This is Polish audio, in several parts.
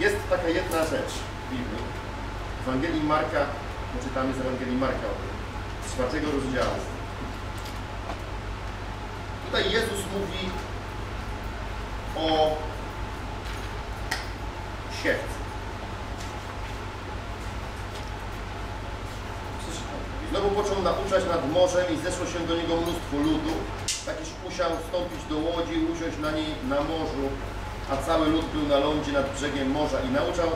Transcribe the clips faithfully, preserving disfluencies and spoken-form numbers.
Jest taka jedna rzecz w Biblii. W Ewangelii Marka, poczytamy z Ewangelii Marka, z czwartego rozdziału. Tutaj Jezus mówi o siewcu. Znowu począł nauczać nad morzem i zeszło się do niego mnóstwo ludu. Takiż musiał wstąpić do łodzi i usiąść na niej na morzu, a cały lud był na lądzie nad brzegiem morza i nauczał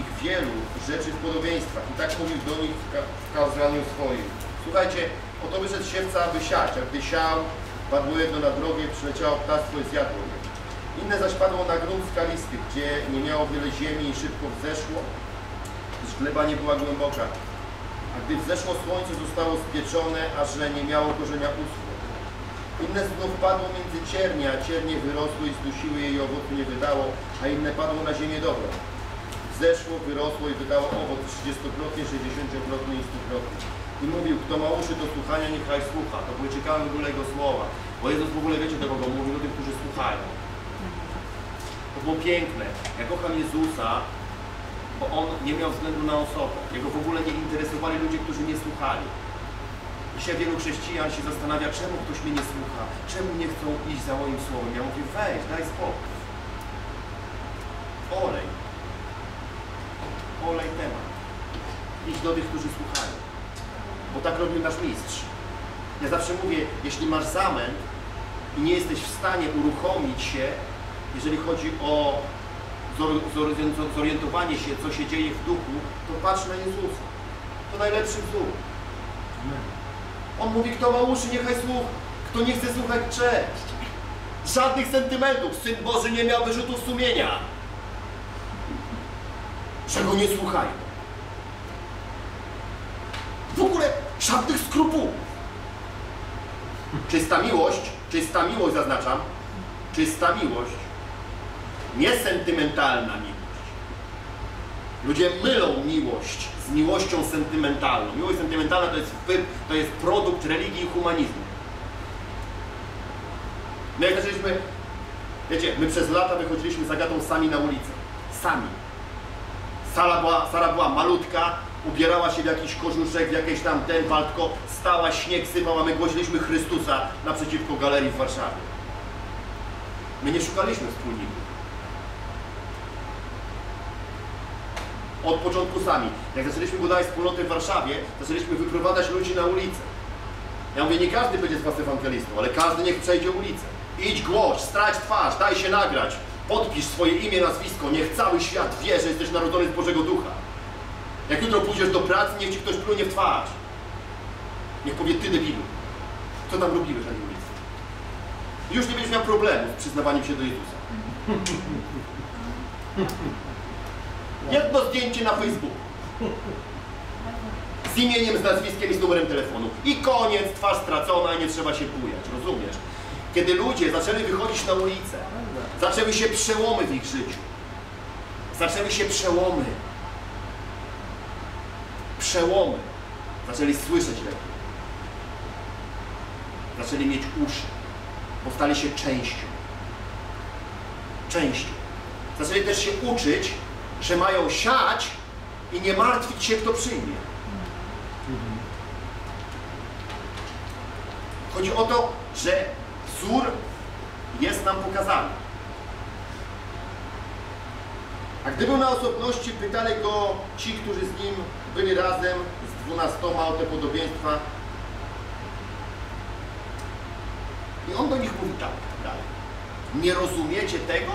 ich wielu rzeczy w podobieństwach. I tak mówił do nich w kazaniu swoim. Słuchajcie, oto wyszedł siewca, aby siać, a gdy siał, padło jedno na drogę, przyleciało ptactwo i zjadło je. Inne zaś padło na grunt skalisty, gdzie nie miało wiele ziemi i szybko wzeszło, gdyż gleba nie była głęboka. A gdy wzeszło słońce, zostało spieczone, aż że nie miało korzenia uschło. Inne znów padło między ciernie, a ciernie wyrosły i zdusiły je i owocu nie wydało, a inne padło na ziemię dobrą. Wzeszło, wyrosło i wydało owoc trzydziestokrotnie, sześćdziesięciokrotnie i stukrotnie. I mówił, kto ma uszy do słuchania, niechaj słucha. To były ciekawe w ogóle jego słowa. Bo Jezus w ogóle, wiecie do kogo mówi? Do tych, którzy słuchają. To było piękne. Ja kocham Jezusa, bo On nie miał względu na osobę. Jego w ogóle nie interesowali ludzie, którzy nie słuchali. Dzisiaj wielu chrześcijan się zastanawia, czemu ktoś mnie nie słucha, czemu nie chcą iść za moim słowem. Ja mówię, weź, daj spokój. Olej. Olej temat. Idź do tych, którzy słuchają. Bo tak robił nasz mistrz. Ja zawsze mówię, jeśli masz zamęt i nie jesteś w stanie uruchomić się, jeżeli chodzi o zorientowanie się, co się dzieje w duchu, to patrz na Jezusa. To najlepszy wzór. On mówi, kto ma uszy, niechaj słucha. Kto nie chce słuchać, cześć. Żadnych sentymentów. Syn Boży nie miał wyrzutów sumienia. Czego nie słuchają. W ogóle żadnych skrupułów. Czysta miłość, czysta miłość zaznaczam, czysta miłość, niesentymentalna miłość. Ludzie mylą miłość z miłością sentymentalną. Miłość sentymentalna to jest, to jest produkt religii i humanizmu. My jak zaczęliśmy, wiecie, my przez lata wychodziliśmy z Agatą sami na ulicę. Sami. Sara była, Sara była malutka, ubierała się w jakiś kożuszek, w jakieś tam ten waltko, stała, śnieg sypał, a my głosiliśmy Chrystusa naprzeciwko galerii w Warszawie. My nie szukaliśmy wspólników. Od początku sami. Jak zaczęliśmy budować wspólnotę w Warszawie, zaczęliśmy wyprowadzać ludzi na ulicę. Ja mówię, nie każdy będzie z was ewangelistą, ale każdy niech przejdzie ulicę. Idź, głoś, strać twarz, daj się nagrać. Podpisz swoje imię, nazwisko, niech cały świat wie, że jesteś narodzony z Bożego Ducha. Jak jutro pójdziesz do pracy, niech ci ktoś plunie w twarz. Niech powie, ty debilu, co tam robiłeś na tej ulicy? I już nie będziesz miał problemu z przyznawaniem się do Jezusa. Jedno zdjęcie na Facebooku. Z imieniem, z nazwiskiem i z numerem telefonu. I koniec, twarz stracona i nie trzeba się bujać, rozumiesz? Kiedy ludzie zaczęli wychodzić na ulicę, zaczęły się przełomy w ich życiu. Zaczęły się przełomy. Przełomy. Zaczęli słyszeć lepiej. Zaczęli mieć uszy. Powstali się częścią. Częścią. Zaczęli też się uczyć, że mają siać i nie martwić się, kto przyjmie. Chodzi o to, że wzór jest nam pokazany. A gdy był na osobności, pytali go ci, którzy z nim byli razem z dwunastoma o te podobieństwa. I on do nich mówi tak dalej. Nie rozumiecie tego?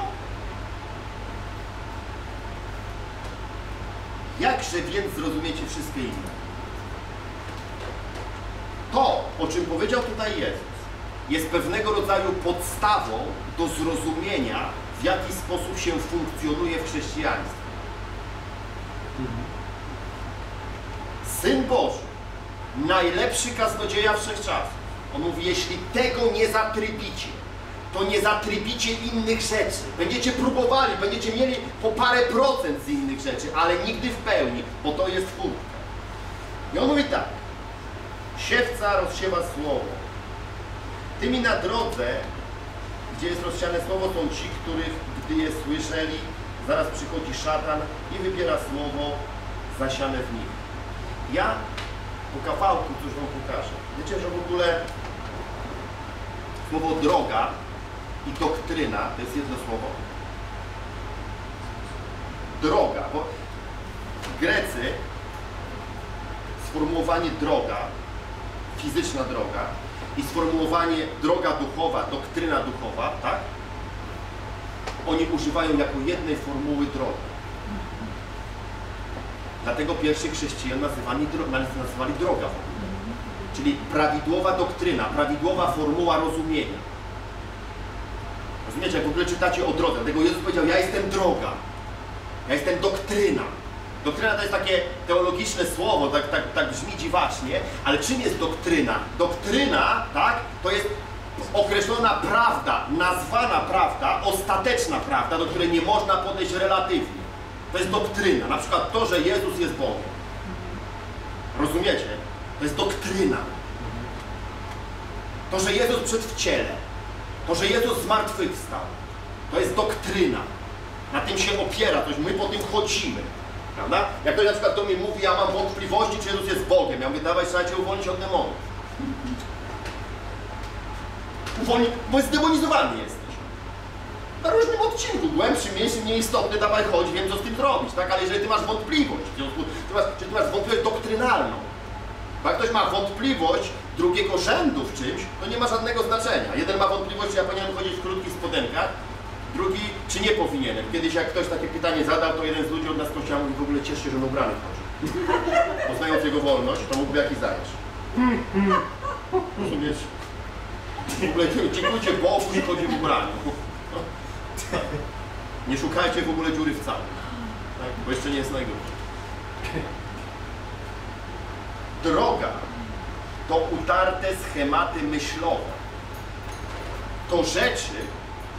Jakże więc zrozumiecie wszystkie inne? To, o czym powiedział tutaj Jezus, jest pewnego rodzaju podstawą do zrozumienia, w jaki sposób się funkcjonuje w chrześcijaństwie. Syn Boży, najlepszy kaznodzieja wszechczasów, on mówi, jeśli tego nie zatrybicie, to nie zatrybicie innych rzeczy. Będziecie próbowali, będziecie mieli po parę procent z innych rzeczy, ale nigdy w pełni, bo to jest furtka. I on mówi tak. Siewca rozsiewa słowo. Tymi na drodze, gdzie jest rozsiane słowo, są ci, których gdy je słyszeli, Zaraz przychodzi szatan i wybiera słowo zasiane w nich. Ja po kawałku coś wam pokażę. Wiecie, że w ogóle słowo droga i doktryna to jest jedno słowo. Droga, bo Grecy sformułowanie droga, fizyczna droga i sformułowanie droga duchowa, doktryna duchowa, tak? Oni używają jako jednej formuły drogi. Dlatego pierwszych chrześcijan nazywali, nazywali droga w ogóle. Czyli prawidłowa doktryna, prawidłowa formuła rozumienia. Rozumiecie, jak w ogóle czytacie o drodze, dlatego Jezus powiedział, ja jestem droga, ja jestem doktryna. Doktryna to jest takie teologiczne słowo, tak, tak, tak brzmi dziwacznie, ale czym jest doktryna? Doktryna, tak, to jest określona prawda, nazwana prawda, ostateczna prawda, do której nie można podejść relatywnie. To jest doktryna, na przykład to, że Jezus jest Bogiem. Rozumiecie? To jest doktryna. To, że Jezus przed w ciele, to, że Jezus zmartwychwstał, to jest doktryna. Na tym się opiera, to my po tym chodzimy. Prawda? Jak ktoś na przykład do mnie mówi, ja mam wątpliwości, czy Jezus jest Bogiem. Ja mówię, dawaj, trzeba cię uwolnić od demonów. Uwolni, bo zdemonizowany jesteś. Na różnym odcinku, głębszym, mniejszym, nieistotny, dawaj, chodź, wiem, co z tym zrobić, tak? Ale jeżeli ty masz wątpliwość, w związku, ty masz, czyli ty masz wątpliwość doktrynalną, bo jak ktoś ma wątpliwość drugiego rzędu w czymś, to nie ma żadnego znaczenia. Jeden ma wątpliwość, czy ja powinienem chodzić w krótkich spodenkach, drugi, czy nie powinienem. Kiedyś jak ktoś takie pytanie zadał, to jeden z ludzi od nas kościoła mówi, w ogóle cieszy się, że on ubrany chodzi. Poznając jego wolność, to mógłby jakiś zajesz. Rozumiesz? W ogóle dziękujcie Bogu, że chodzi w ubraniu. Nie szukajcie w ogóle dziury w całym, tak? Bo jeszcze nie jest najgorsze. Droga to utarte schematy myślowe. To rzeczy,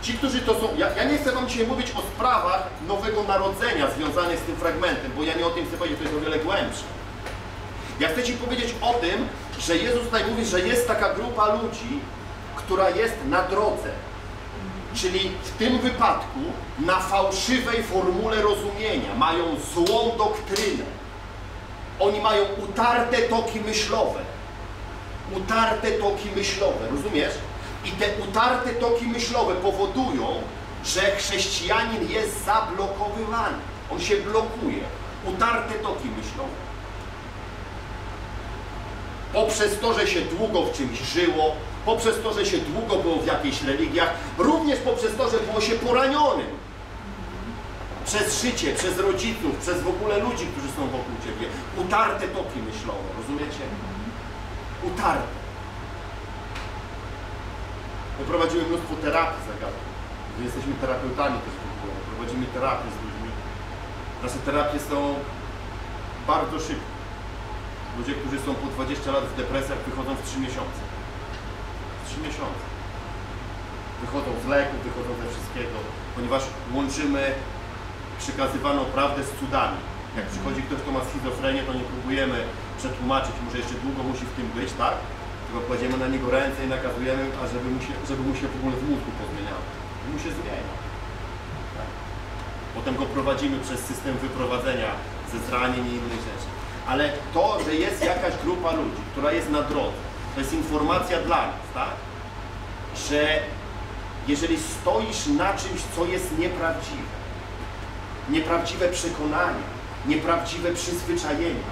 ci, którzy to są... Ja, ja nie chcę wam dzisiaj mówić o sprawach Nowego Narodzenia związanych z tym fragmentem, bo ja nie o tym chcę powiedzieć, to jest o wiele głębsze. Ja chcę ci powiedzieć o tym, że Jezus tutaj mówi, że jest taka grupa ludzi, która jest na drodze. Czyli w tym wypadku na fałszywej formule rozumienia, mają złą doktrynę. Oni mają utarte toki myślowe. Utarte toki myślowe, rozumiesz? I te utarte toki myślowe powodują, że chrześcijanin jest zablokowywany. On się blokuje. Utarte toki myślowe. Poprzez to, że się długo w czymś żyło, poprzez to, że się długo było w jakichś religiach, również poprzez to, że było się poranionym. Przez życie, przez rodziców, przez w ogóle ludzi, którzy są wokół ciebie. Utarte toki myślowe, rozumiecie? Utarte. My prowadzimy mnóstwo terapii zagadnień. My jesteśmy terapeutami też w ogóle. Prowadzimy terapię z ludźmi. Nasze terapie są bardzo szybkie. Ludzie, którzy są po dwadzieścia lat w depresjach, wychodzą w trzy miesiące. trzy miesiące. Wychodzą z leków, wychodzą ze wszystkiego, ponieważ łączymy przekazywaną prawdę z cudami. Jak przychodzi ktoś, kto ma schizofrenię, to nie próbujemy przetłumaczyć mu, że jeszcze długo musi w tym być, tak? Tylko kładziemy na niego ręce i nakazujemy, a żeby mu się, żeby mu się w ogóle w mózgu pozmieniało. Mu się zmienia. Tak? Potem go prowadzimy przez system wyprowadzenia ze zranień i innych rzeczy. Ale to, że jest jakaś grupa ludzi, która jest na drodze, to jest informacja dla nas, tak? Że jeżeli stoisz na czymś, co jest nieprawdziwe, nieprawdziwe przekonania, nieprawdziwe przyzwyczajenia,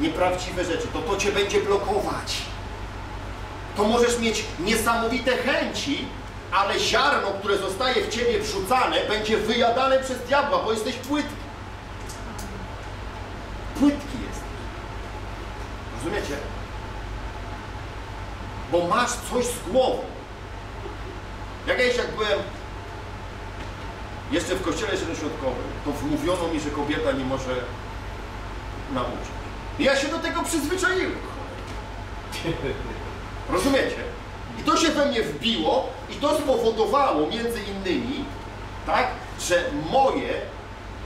nieprawdziwe rzeczy, to to cię będzie blokować. To możesz mieć niesamowite chęci, ale ziarno, które zostaje w ciebie wrzucane, będzie wyjadane przez diabła, bo jesteś płytki. Płytki jesteś. Rozumiecie? Bo masz coś z głową. Jak ja jak byłem jeszcze w kościele środkowym, to wmówiono mi, że kobieta nie może nauczyć. I ja się do tego przyzwyczaiłem. Rozumiecie? I to się we mnie wbiło i to spowodowało między innymi, tak, że moje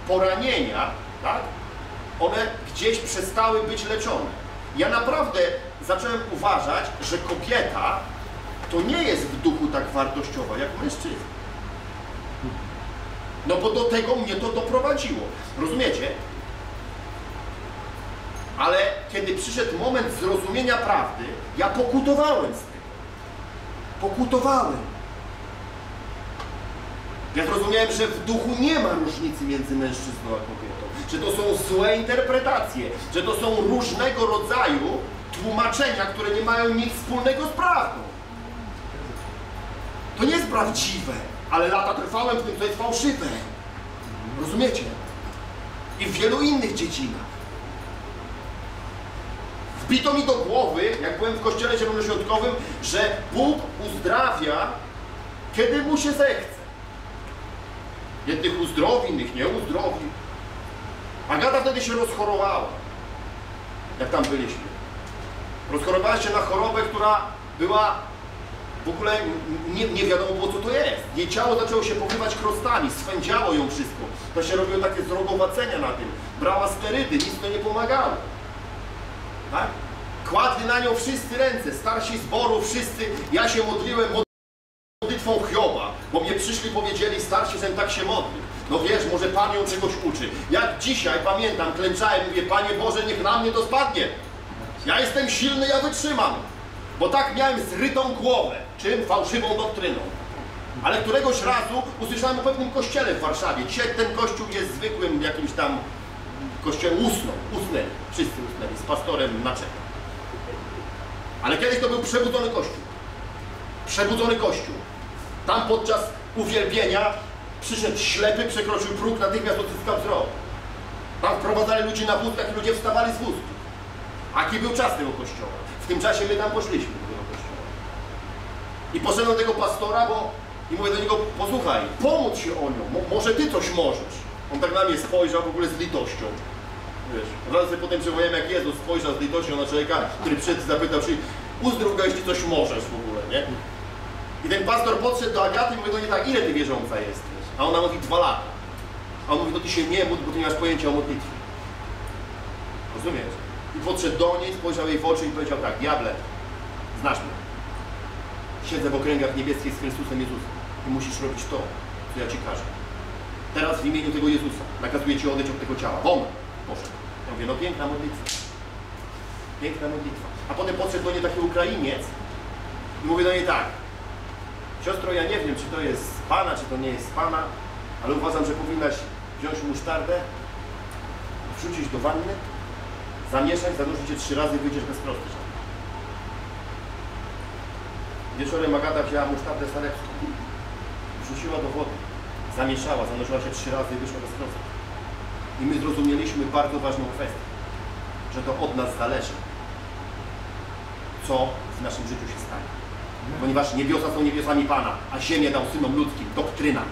poranienia, tak, one gdzieś przestały być leczone. Ja naprawdę zacząłem uważać, że kobieta to nie jest w duchu tak wartościowa jak mężczyzna. No bo do tego mnie to doprowadziło. Rozumiecie? Ale kiedy przyszedł moment zrozumienia prawdy, ja pokutowałem z tym. Pokutowałem. Ja zrozumiałem, że w duchu nie ma różnicy między mężczyzną a kobietą. Że to są złe interpretacje, że to są różnego rodzaju tłumaczenia, które nie mają nic wspólnego z prawdą. To nie jest prawdziwe, ale lata trwałem w tym, co jest fałszywe. Rozumiecie? I w wielu innych dziedzinach. Wbito mi do głowy, jak byłem w kościele zielonoświątkowym, że Bóg uzdrawia, kiedy mu się zechce. Jednych uzdrowi, innych nie uzdrowi. Agata wtedy się rozchorowała, jak tam byliśmy. Rozchorowała się na chorobę, która była w ogóle nie, nie wiadomo było, co to jest. Jej ciało zaczęło się pokrywać krostami, swędziało ją wszystko. To się robiło takie zrogowacenia na tym. Brała sterydy, nic to nie pomagało. Tak? Kładli na nią wszyscy ręce, starsi zboru, wszyscy. Ja się modliłem modlitwą Hioba, bo mnie przyszli, powiedzieli, starsi, że tak się modli. No wiesz, może Pan ją czegoś uczy. Jak dzisiaj pamiętam, klęczałem, mówię, Panie Boże, niech na mnie to spadnie. Ja jestem silny, ja wytrzymam. Bo tak miałem zrytą głowę, czym? Fałszywą doktryną. Ale któregoś razu usłyszałem o pewnym kościele w Warszawie. Dzisiaj ten kościół jest zwykłym jakimś tam kościołem. Usnął, usnęli, wszyscy usnęli, z pastorem na czele. Ale kiedyś to był przebudzony kościół. Przebudzony kościół. Tam podczas uwielbienia przyszedł ślepy, przekroczył próg, natychmiast odzyskał wzrok. Tam wprowadzali ludzi na wózkach i ludzie wstawali z wózków. Jaki był czas tego kościoła? W tym czasie my tam poszliśmy do tego kościoła. I poszedłem do tego pastora, bo i mówię do niego, posłuchaj, pomóc się o nią, może ty coś możesz. On tak na mnie spojrzał w ogóle z litością. Wiesz, zaraz sobie potem przywołałem, jak Jezus spojrzał z litością na człowieka, który przyszedł i zapytał, czyli uzdrów go, jeśli coś możesz w ogóle, nie? I ten pastor podszedł do Agaty i mówi do niej tak, ile ty wierząca jesteś? A ona mówi, dwa lata. A on mówi, no ty się nie módl, bo ty nie masz pojęcia o modlitwie. Rozumiesz? I podszedł do niej, spojrzał jej w oczy i powiedział tak, diable, znasz mnie. Siedzę w okręgach niebieskich z Chrystusem Jezusem. I musisz robić to, co ja ci każę. Teraz w imieniu tego Jezusa nakazuję ci odejść od tego ciała. Bom! Poszedł. Ja mówię, no piękna modlitwa. Piękna modlitwa. A potem podszedł do niej taki Ukrainiec i mówi do niej tak, siostro, ja nie wiem, czy to jest z Pana, czy to nie jest z Pana, ale uważam, że powinnaś wziąć musztardę, wrzucić do wanny, zamieszać, zanurzyć się trzy razy i wyjdziesz bez prosty. Wieczorem Agata wzięła musztardę salecką, wrzuciła do wody, zamieszała, zanurzyła się trzy razy i wyszła bez prosty. I my zrozumieliśmy bardzo ważną kwestię, że to od nas zależy, co w naszym życiu się stanie. Ponieważ niebiosa są niebiosami Pana, a ziemię dał synom ludzkim. Doktryna.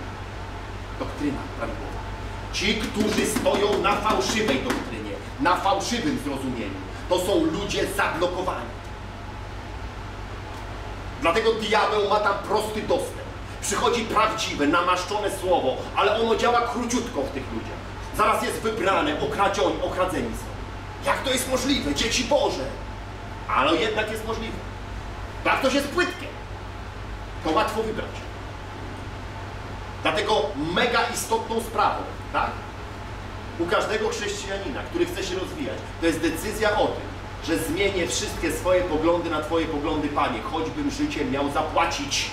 Doktryna prawidłowa. Ci, którzy stoją na fałszywej doktrynie, na fałszywym zrozumieniu, to są ludzie zablokowani. Dlatego diabeł ma tam prosty dostęp. Przychodzi prawdziwe, namaszczone słowo, ale ono działa króciutko w tych ludziach. Zaraz jest wybrane, okradzioni, okradzeni są. Jak to jest możliwe? Dzieci Boże. Ale jednak jest możliwe. Jak ktoś jest płytkie, to łatwo wybrać. Dlatego mega istotną sprawą, tak? U każdego chrześcijanina, który chce się rozwijać, to jest decyzja o tym, że zmienię wszystkie swoje poglądy na Twoje poglądy, Panie, choćbym życie miał zapłacić.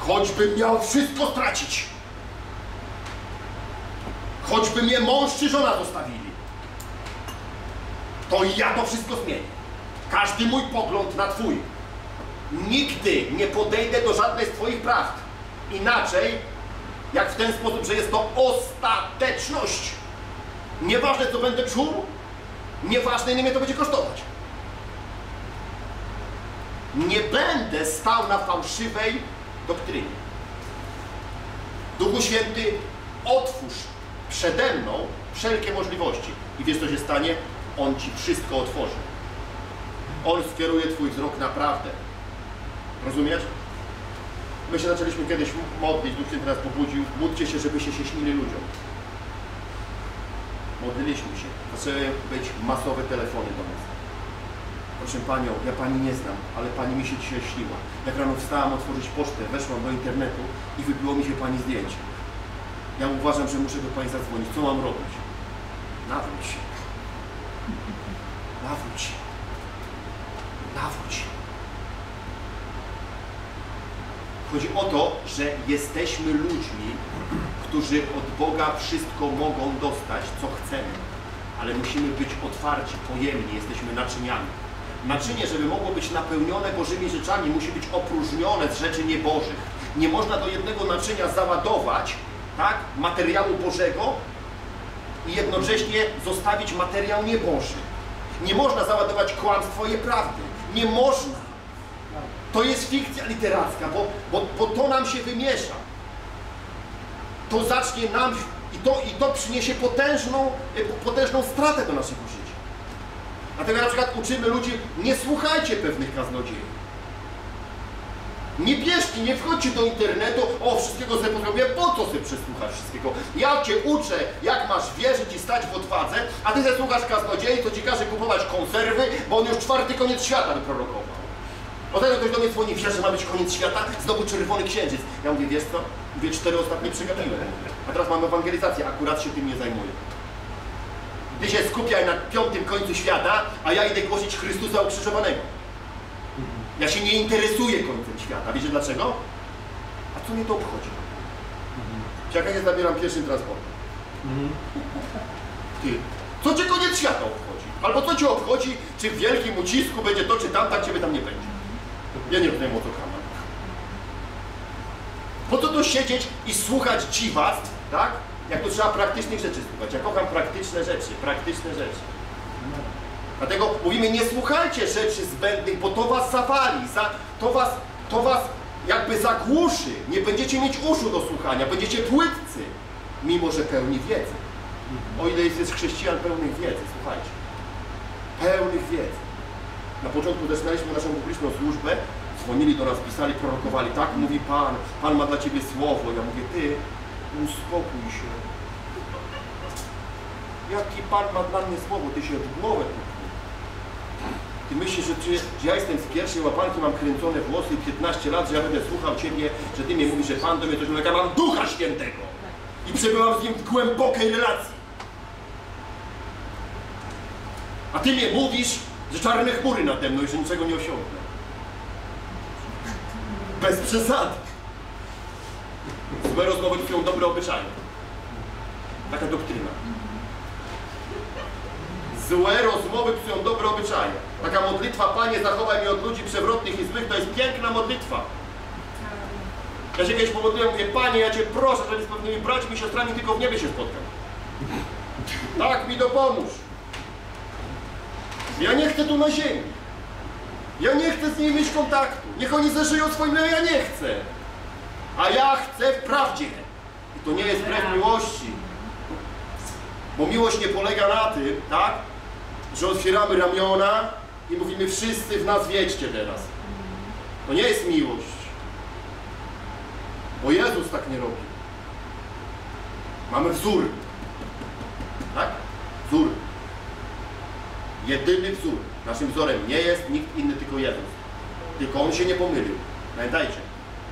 Choćbym miał wszystko stracić. Choćby mnie mąż czy żona zostawili. To ja to wszystko zmienię. Każdy mój pogląd na Twój. Nigdy nie podejdę do żadnej z Twoich prawd. Inaczej, jak w ten sposób, że jest to ostateczność. Nieważne, co będę czuł, nieważne, ile mnie to będzie kosztować. Nie będę stał na fałszywej doktrynie. Duchu Święty, otwórz przede mną wszelkie możliwości. I wiesz, co się stanie? On Ci wszystko otworzy. On skieruje Twój wzrok na prawdę. Rozumiesz? My się zaczęliśmy kiedyś modlić, Duch się teraz pobudził. Módlcie się, żebyście się śnili ludziom. Modliliśmy się. Zaczęły być masowe telefony do nas. Proszę Panią, ja Pani nie znam, ale Pani mi się dzisiaj śniła. Jak rano wstałam otworzyć pocztę, weszłam do internetu i wybiło mi się Pani zdjęcie. Ja uważam, że muszę do Pani zadzwonić. Co mam robić? Nawróć się. Nawróć się. Nawróć się. Chodzi o to, że jesteśmy ludźmi, którzy od Boga wszystko mogą dostać, co chcemy. Ale musimy być otwarci, pojemni, jesteśmy naczyniami. Naczynie, żeby mogło być napełnione Bożymi rzeczami, musi być opróżnione z rzeczy niebożych. Nie można do jednego naczynia załadować, tak, materiału Bożego i jednocześnie zostawić materiał nieboży. Nie można załadować kłamstwo i prawdy. Nie można. To jest fikcja literacka, bo, bo, bo to nam się wymiesza. To zacznie nam... I to, i to przyniesie potężną, potężną stratę do naszego życia. Dlatego na przykład uczymy ludzi, nie słuchajcie pewnych kaznodziei. Nie bierzcie, nie wchodźcie do internetu, o, wszystkiego sobie potrzebuję, po co sobie przesłuchasz wszystkiego? Ja Cię uczę, jak masz wierzyć i stać w odwadze, a Ty sobie słuchasz kaznodziei, to Ci każe kupować konserwy, bo on już czwarty koniec świata wyprorokował. Potem ktoś do mnie dzwoni, wiesz, że ma być koniec świata, znowu czerwony księżyc. Ja mówię, wiesz co? Mówię, cztery ostatnie przegapiłem. A teraz mamy ewangelizację, akurat się tym nie zajmuję. Ty się skupiaj na piątym końcu świata, a ja idę głosić Chrystusa ukrzyżowanego. Ja się nie interesuję końcem świata. Wiecie dlaczego? A co mnie to obchodzi? Jak ja się zabieram pierwszym transportem? Ty, co Cię koniec świata obchodzi? Albo co Cię obchodzi, czy w wielkim ucisku będzie to, czy tam, tak Ciebie tam nie będzie. Ja nie rozumiem o to kamer. Po co tu siedzieć i słuchać dziwactw, tak? Jak to trzeba praktycznych rzeczy słuchać. Ja kocham praktyczne rzeczy, praktyczne rzeczy. Dlatego mówimy, nie słuchajcie rzeczy zbędnych, bo to was zawali, za, to, was, to was jakby zagłuszy. Nie będziecie mieć uszu do słuchania, będziecie płytcy, mimo że pełni wiedzy. O ile jest chrześcijan pełnych wiedzy, słuchajcie. Pełnych wiedzy. Na początku zaczynaliśmy naszą publiczną służbę, dzwonili do nas, pisali, prorokowali, tak mówi Pan, Pan ma dla Ciebie słowo. Ja mówię, Ty, uspokój się. Jaki Pan ma dla mnie słowo? Ty się od głowy. Ty myślisz, że, ty, że ja jestem z pierwszej łapanki, mam kręcone włosy i piętnaście lat, że ja będę słuchał Ciebie, że Ty mnie mówisz, że Pan do mnie coś mówi, ja mam Ducha Świętego i przebywam z Nim w głębokiej relacji. A Ty mnie mówisz, że czarne chmury nade mną i że niczego nie osiągnę. Bez przesady. Złe rozmowy tkwią dobre obyczaje. Taka doktryna. Złe rozmowy tkwią dobre obyczaje. Taka modlitwa, Panie, zachowaj mnie od ludzi przewrotnych i złych, to jest piękna modlitwa. Ja się kiedyś pomodliłem, mówię, Panie, ja Cię proszę, żeby z pewnymi braćmi i siostrami tylko w niebie się spotkam. Tak mi dopomóż. Ja nie chcę tu na ziemi. Ja nie chcę z nimi mieć kontaktu. Niech oni zeżyją swoim, ja nie chcę. A ja chcę w prawdzie. I to nie jest wbrew miłości. Bo miłość nie polega na tym, tak? Że otwieramy ramiona i mówimy, wszyscy w nas wiedzcie teraz. To nie jest miłość. Bo Jezus tak nie robi. Mamy wzór. Tak? Wzór. Jedyny wzór. Naszym wzorem nie jest nikt inny, tylko Jezus. Tylko On się nie pomylił. Pamiętajcie,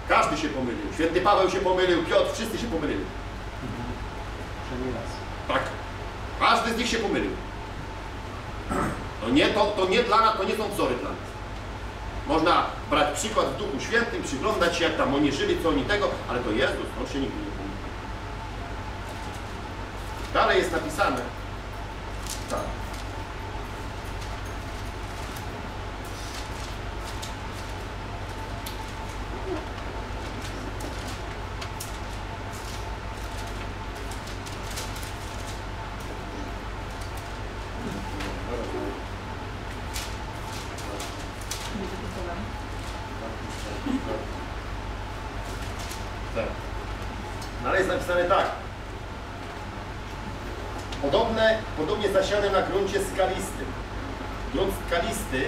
każdy się pomylił. Święty Paweł się pomylił, Piotr, wszyscy się pomylili. Tak. Każdy z nich się pomylił. To nie, to, to nie dla nas, to nie są wzory dla nas. Można brać przykład w Duchu Świętym, przyglądać się, jak tam oni żyli, co oni tego, ale to Jezus, On się nigdy nie pomylił. Dalej jest napisane. Tak. Na gruncie skalistym. Grunt skalisty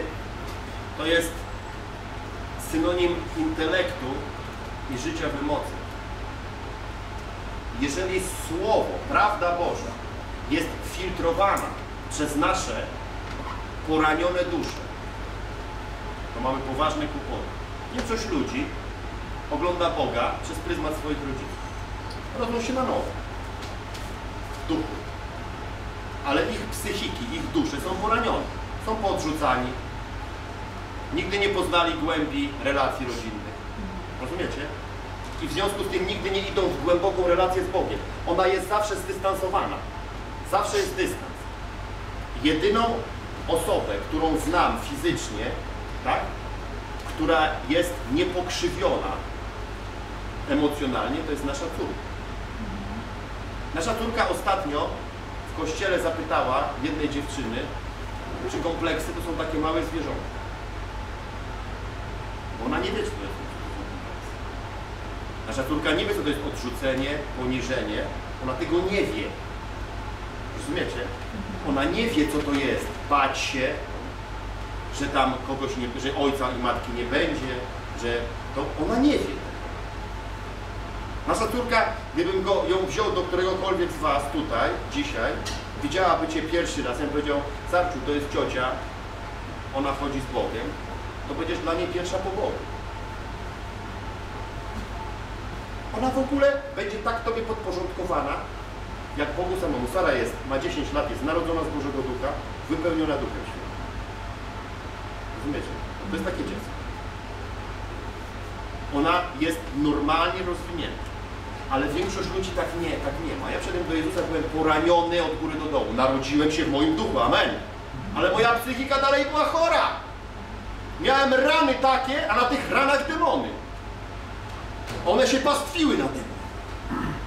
to jest synonim intelektu i życia w mocy. Jeżeli Słowo, prawda Boża jest filtrowana przez nasze poranione dusze, to mamy poważny kłopot. Większość ludzi ogląda Boga przez pryzmat swoich rodziców. Rodzą się na nowo. W duchu. Ale ich psychiki, ich dusze są poranione. Są podrzucani. Nigdy nie poznali głębi relacji rodzinnych. Rozumiecie? I w związku z tym nigdy nie idą w głęboką relację z Bogiem. Ona jest zawsze zdystansowana. Zawsze jest dystans. Jedyną osobę, którą znam fizycznie, tak, która jest niepokrzywiona emocjonalnie, to jest nasza córka. Nasza córka ostatnio w kościele zapytała jednej dziewczyny, czy kompleksy to są takie małe zwierzątka. Bo ona nie wie, co to jest kompleks. Nasza córka nie wie, co to jest odrzucenie, poniżenie. Ona tego nie wie. Rozumiecie? Ona nie wie, co to jest bać się, że tam kogoś nie, że ojca i matki nie będzie, że to ona nie wie. Nasza córka, gdybym go, ją wziął do któregokolwiek z was tutaj, dzisiaj, widziałaby cię pierwszy raz, ja bym powiedział, Sarczu, to jest ciocia, ona chodzi z Bogiem, to będziesz dla niej pierwsza po Bogu. Ona w ogóle będzie tak tobie podporządkowana, jak Bogu samemu. Sara jest, ma dziesięć lat, jest narodzona z Bożego Ducha, wypełniona Duchem Świętym. Rozumiecie? To jest takie dziecko. Ona jest normalnie rozwinięta, ale większość ludzi tak nie, tak nie ma. Ja wszedłem do Jezusa, byłem poraniony od góry do dołu. Narodziłem się w moim duchu, amen. Ale moja psychika dalej była chora. Miałem rany takie, a na tych ranach demony. One się pastwiły na tym.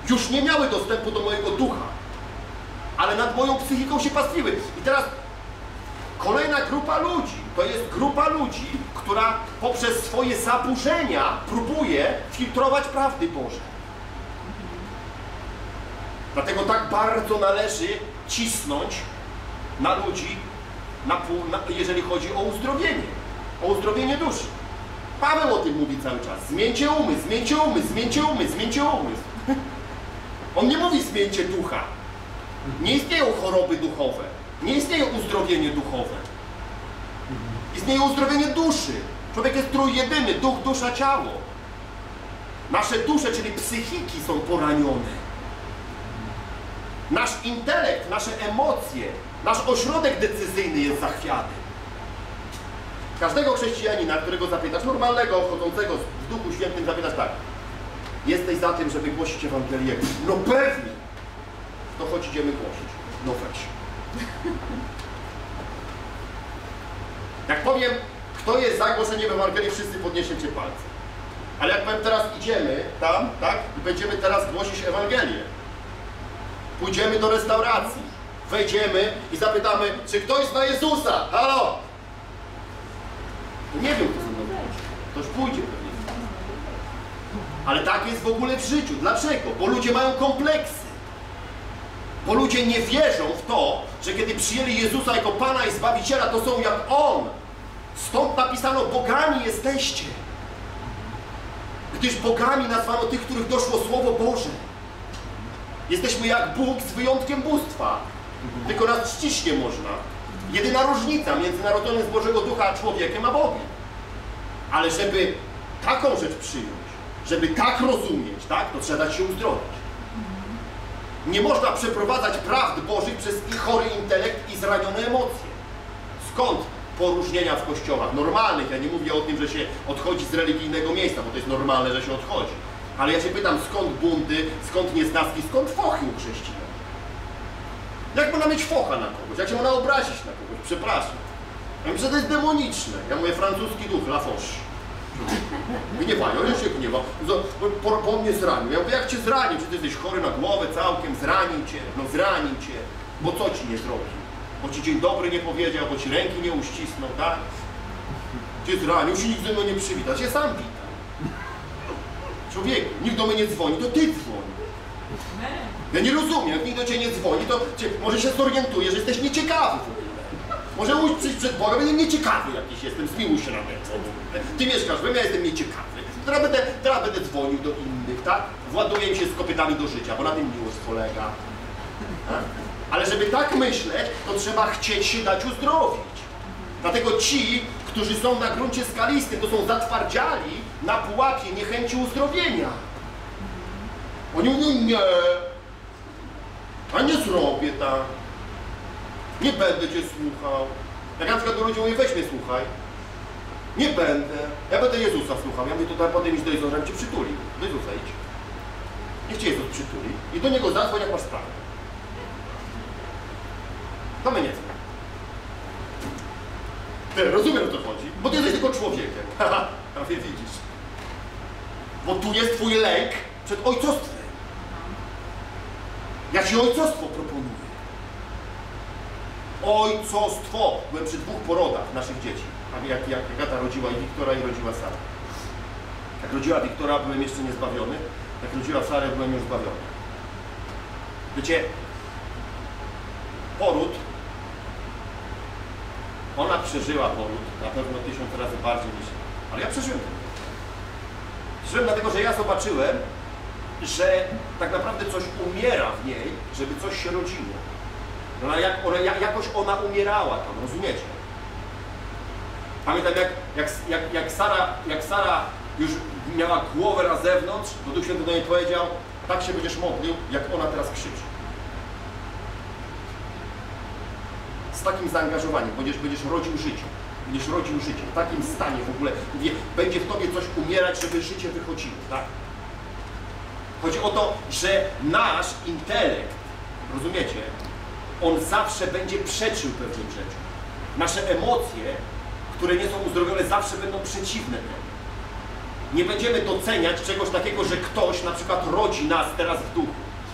Już nie miały dostępu do mojego ducha, ale nad moją psychiką się pastwiły. I teraz kolejna grupa ludzi, to jest grupa ludzi, która poprzez swoje zaburzenia próbuje filtrować prawdy Boże. Dlatego tak bardzo należy cisnąć na ludzi, na pół, na, jeżeli chodzi o uzdrowienie, o uzdrowienie duszy. Paweł o tym mówi cały czas. Zmieńcie umysł, zmieńcie umysł, zmieńcie umysł, zmieńcie umysł. On nie mówi zmieńcie ducha. Nie istnieją choroby duchowe. Nie istnieje uzdrowienie duchowe. Istnieje uzdrowienie duszy. Człowiek jest trójjedyny. Duch, dusza, ciało. Nasze dusze, czyli psychiki są poranione. Nasz intelekt, nasze emocje, nasz ośrodek decyzyjny jest zachwiany. Każdego chrześcijanina, którego zapytasz, normalnego, chodzącego w Duchu Świętym, zapytasz tak. Jesteś za tym, żeby głosić Ewangelię? No pewnie! To choć idziemy głosić. No weź. Jak powiem, kto jest za głoszeniem Ewangelii, wszyscy podniesiecie palce. Ale jak powiem, teraz idziemy tam, tak? I będziemy teraz głosić Ewangelię. Pójdziemy do restauracji. Wejdziemy i zapytamy, czy ktoś zna Jezusa? Halo! Nie wiem, kto ze mną głosić. Ktoś pójdzie pewnie. Ale tak jest w ogóle w życiu. Dlaczego? Bo ludzie mają kompleksy. Bo ludzie nie wierzą w to, że kiedy przyjęli Jezusa jako Pana i Zbawiciela, to są jak On. Stąd napisano, bogami jesteście. Gdyż bogami nazwano tych, których doszło Słowo Boże. Jesteśmy jak Bóg z wyjątkiem bóstwa. Tylko nas czcić nie można. Jedyna różnica między narodzonym z Bożego Ducha a człowiekiem a Bogiem. Ale żeby taką rzecz przyjąć, żeby tak rozumieć, tak, to trzeba dać się uzdrowić. Nie można przeprowadzać prawd Bożych przez ich chory intelekt i zranione emocje. Skąd poróżnienia w kościołach normalnych? Ja nie mówię o tym, że się odchodzi z religijnego miejsca, bo to jest normalne, że się odchodzi. Ale ja się pytam, skąd bundy, skąd niesnaski, skąd fochy u chrześcijan? Jak można mieć focha na kogoś? Jak się można obrazić na kogoś? Przepraszam. Ja mówię, że to jest demoniczne. Ja mówię, francuski duch, la foche. Gniewają, on się gniewa, po, po mnie zranił. Ja mówię, jak cię zranił, czy ty jesteś chory na głowę całkiem, zranił cię, no zranił cię, bo co ci nie zrobił? Bo ci dzień dobry nie powiedział, bo ci ręki nie uścisnął, tak? Cię zranił, się nikt ze mną nie przywita, cię sam wita. Człowieku, nikt do mnie nie dzwoni, to ty dzwoni. Ja nie rozumiem, jak nikt do ciebie nie dzwoni, to cię, może się zorientuje, że jesteś nieciekawy. Może uczyć przed Bogiem, będę nieciekawy jakiś jestem, zmiłuj się na mnie. Ty mieszkasz we mnie, ja jestem nieciekawy. Teraz będę, teraz będę dzwonił do innych, tak? Właduję się z kopytami do życia, bo na tym miłość polega. Tak? Ale żeby tak myśleć, to trzeba chcieć się dać uzdrowić. Dlatego ci, którzy są na gruncie skalistym, to są zatwardziali na pułapie niechęci uzdrowienia. Oni mówią, nie, a nie zrobię tak, nie będę cię słuchał. Jak ja na przykład do ludzi mówię, weź mnie słuchaj. Nie będę, ja będę Jezusa słuchał. Ja mówię, to tam potem idź do Jezusa, żebym cię przytulił. Do Jezusa idź. Niech cię Jezus przytuli i do Niego zadzwoń, jak masz sprawę. To my nie chcemy. Ty, rozumiem, o co chodzi, bo ty jesteś tylko człowiekiem. Haha, tam się widzisz. Bo tu jest twój lęk przed ojcostwem. Ja ci ojcostwo proponuję. Ojcostwo. Byłem przy dwóch porodach naszych dzieci. Jak, jak, jak Agata rodziła i Wiktora, i rodziła Sara. Jak rodziła Wiktora, byłem jeszcze niezbawiony. Jak rodziła Sarę, byłem już zbawiony. Wiecie, poród, ona przeżyła poród, na pewno tysiąc razy bardziej niż ja. Ale ja przeżyłem ten poród. Przeżyłem dlatego, że ja zobaczyłem, że tak naprawdę coś umiera w niej, żeby coś się rodziło. Ona, jak, ona, jakoś ona umierała tam, rozumiecie? Pamiętam, jak, jak, jak, jak Sara, jak Sara już miała głowę na zewnątrz, to Duch Święty do niej powiedział, tak się będziesz modlił, jak ona teraz krzyczy. Z takim zaangażowaniem, będziesz, będziesz rodził życie. Będziesz rodził życie, w takim stanie w ogóle. Będzie w tobie coś umierać, żeby życie wychodziło, tak? Chodzi o to, że nasz intelekt, rozumiecie, on zawsze będzie przeczył pewnym rzeczom. Nasze emocje, które nie są uzdrowione, zawsze będą przeciwne temu. Nie będziemy doceniać czegoś takiego, że ktoś na przykład rodzi nas teraz w duchu,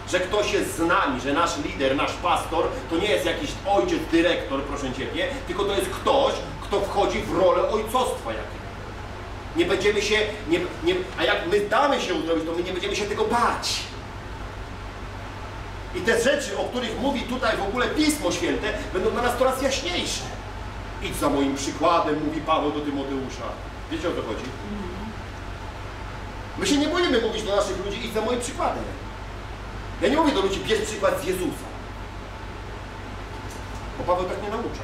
że ktoś jest z nami, że nasz lider, nasz pastor to nie jest jakiś ojciec, dyrektor, proszę Ciebie, tylko to jest ktoś, kto wchodzi w rolę ojcostwa jakiego. Nie będziemy się, nie, nie, a jak my damy się uzdrowić, to my nie będziemy się tego bać. I te rzeczy, o których mówi tutaj w ogóle Pismo Święte, będą dla nas coraz jaśniejsze. Idź za moim przykładem, mówi Paweł do Tymoteusza. Wiecie, o co chodzi? My się nie boimy mówić do naszych ludzi, idź za moim przykładem. Ja nie mówię do ludzi, bierz przykład z Jezusa. Bo Paweł tak nie naucza.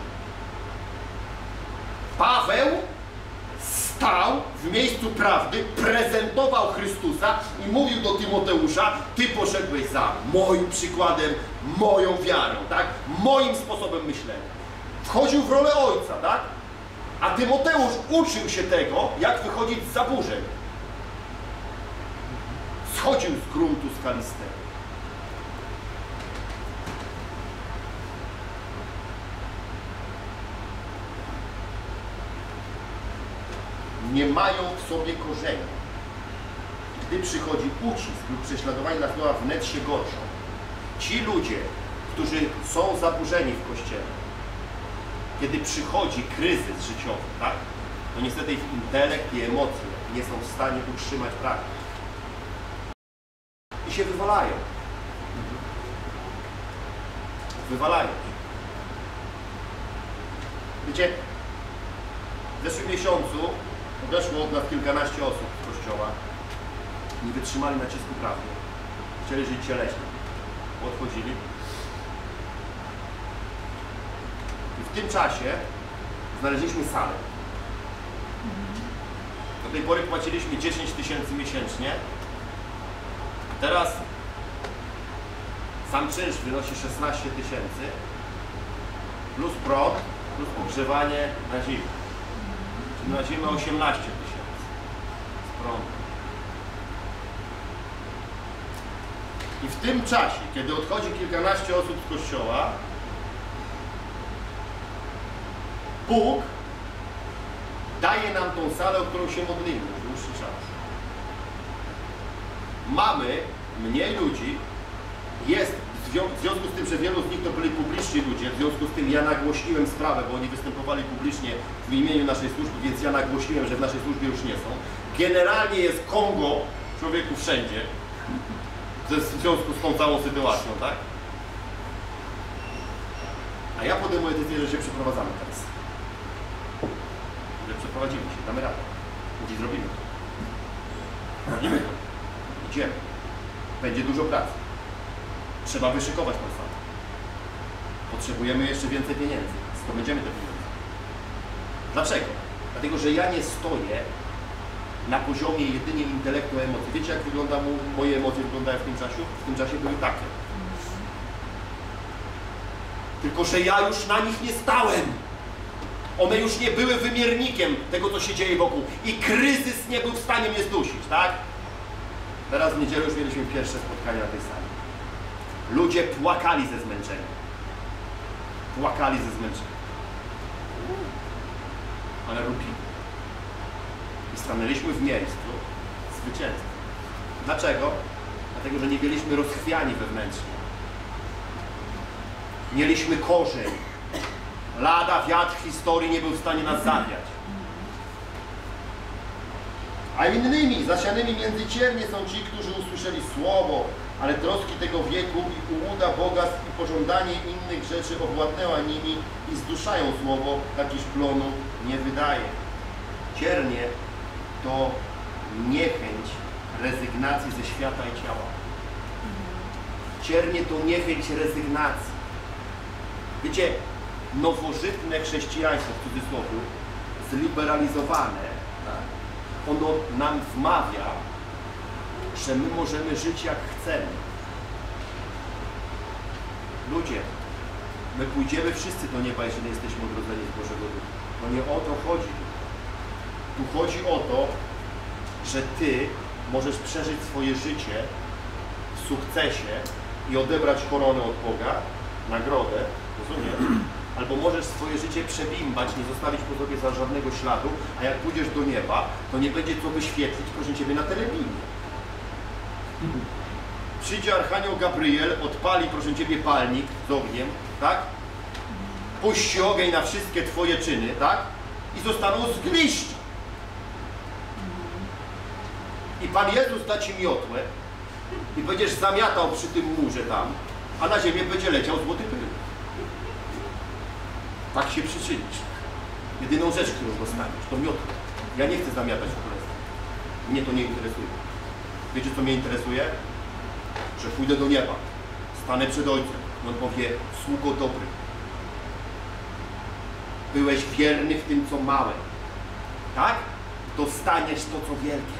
Paweł stał w miejscu prawdy, prezentował Chrystusa i mówił do Tymoteusza, ty poszedłeś za moim przykładem, moją wiarą, tak? Moim sposobem myślenia. Wchodził w rolę ojca, tak? A Tymoteusz uczył się tego, jak wychodzić z zaburzeń. Schodził z gruntu skalistego. Nie mają w sobie korzeni. Gdy przychodzi ucisk lub prześladowanie dla słowa, wnet się gorszą. Ci ludzie, którzy są zaburzeni w Kościele, kiedy przychodzi kryzys życiowy, tak? To niestety ich intelekt i emocje nie są w stanie utrzymać praktyki. I się wywalają. Wywalają się. Wiecie, w zeszłym miesiącu odeszło od nas kilkanaście osób z kościoła. Nie wytrzymali nacisku prawdy. Chcieli żyć cieleśnie. Odchodzili. I w tym czasie znaleźliśmy salę. Do tej pory płaciliśmy dziesięć tysięcy miesięcznie. Teraz sam czynsz wynosi szesnaście tysięcy plus prąd, plus ogrzewanie na zimę. Czyli na zimę osiemnaście tysięcy z prądu. I w tym czasie, kiedy odchodzi kilkanaście osób z kościoła, Bóg daje nam tą salę, o którą się modlimy już dłuższy czas. Mamy mniej ludzi, jest w związku z tym, że wielu z nich to byli publiczni ludzie, w związku z tym ja nagłośniłem sprawę, bo oni występowali publicznie w imieniu naszej służby, więc ja nagłośniłem, że w naszej służbie już nie są. Generalnie jest Kongo, człowieku, wszędzie, w związku z tą całą sytuacją, tak? A ja podejmuję decyzję, że się przeprowadzamy teraz. Że przeprowadzimy się, damy radę. Gdzie zrobimy to? Robimy to. Idziemy. Będzie dużo pracy. Trzeba wyszykować tą salę. Potrzebujemy jeszcze więcej pieniędzy. Zdobędziemy te pieniądze. Dlaczego? Dlatego, że ja nie stoję na poziomie jedynie intelektu emocji. Wiecie, jak wygląda moje emocje wyglądają w tym czasie? W tym czasie były takie. Tylko, że ja już na nich nie stałem. One już nie były wymiernikiem tego, co się dzieje wokół. I kryzys nie był w stanie mnie zdusić, tak? Teraz w niedzielę już mieliśmy pierwsze spotkanie na tej sali. Ludzie płakali ze zmęczenia. Płakali ze zmęczenia. Ale lubili. I stanęliśmy w miejscu zwycięstwa. Dlaczego? Dlatego, że nie byliśmy rozchwiani wewnętrznie. Mieliśmy korzeń. Lada wiatr historii nie był w stanie nas zawiać. A innymi, zasianymi między ciernie są ci, którzy usłyszeli słowo, ale troski tego wieku i ułuda bogactw i pożądanie innych rzeczy owładnęła nimi i zduszają słowo, tak iż plonu nie wydaje. Ciernie to niechęć rezygnacji ze świata i ciała. Ciernie to niechęć rezygnacji. Wiecie, nowożytne chrześcijaństwo, w cudzysłowie, zliberalizowane, tak, ono nam wmawia, że my możemy żyć jak chcemy. Ludzie, my pójdziemy wszyscy do nieba, jeżeli jesteśmy odrodzeni z Bożego Ducha. No nie o to chodzi. Tu chodzi o to, że Ty możesz przeżyć swoje życie w sukcesie i odebrać koronę od Boga, nagrodę, rozumiesz? Albo możesz swoje życie przebimbać, nie zostawić po sobie za żadnego śladu, a jak pójdziesz do nieba, to nie będzie co wyświetlić, proszę Ciebie, na telewizji. Przyjdzie Archanioł Gabriel, odpali, proszę Ciebie, palnik z ogniem, tak? Puści ogień na wszystkie Twoje czyny, tak? I zostaną zgliści. I Pan Jezus da Ci miotłę i będziesz zamiatał przy tym murze tam, a na ziemię będzie leciał złoty pył. Tak się przyczynisz. Jedyną rzecz, którą dostaniesz, to miotłę. Ja nie chcę zamiatać w Królestwie. Mnie to nie interesuje. Wiecie, co mnie interesuje? Że pójdę do nieba, stanę przed Ojcem. On powie, sługo dobry. Byłeś wierny w tym, co małe. Tak? Dostaniesz to, co wielkie.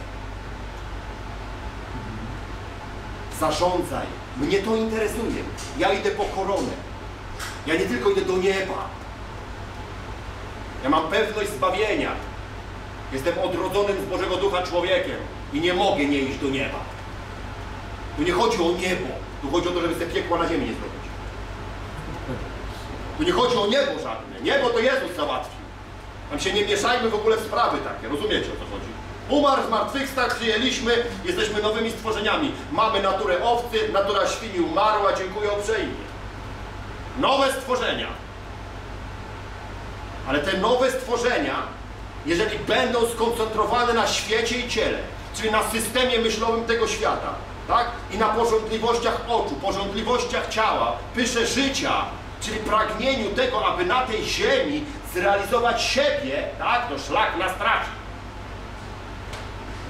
Zarządzaj. Mnie to interesuje. Ja idę po koronę. Ja nie tylko idę do nieba. Ja mam pewność zbawienia. Jestem odrodzonym z Bożego Ducha człowiekiem. I nie mogę nie iść do nieba. Tu nie chodzi o niebo. Tu chodzi o to, żeby sobie piekła na ziemi nie zrobić. Tu nie chodzi o niebo żadne. Niebo to Jezus załatwił. Tam się nie mieszajmy w ogóle w sprawy takie. Rozumiecie, o co chodzi? Umarł, zmartwychwstał, przyjęliśmy, jesteśmy nowymi stworzeniami. Mamy naturę owcy, natura świni umarła, dziękuję uprzejmie. Nowe stworzenia. Ale te nowe stworzenia, jeżeli będą skoncentrowane na świecie i ciele, czyli na systemie myślowym tego świata, tak? I na pożądliwościach oczu, pożądliwościach ciała, pysze życia, czyli pragnieniu tego, aby na tej ziemi zrealizować siebie, tak? No szlak nas traci.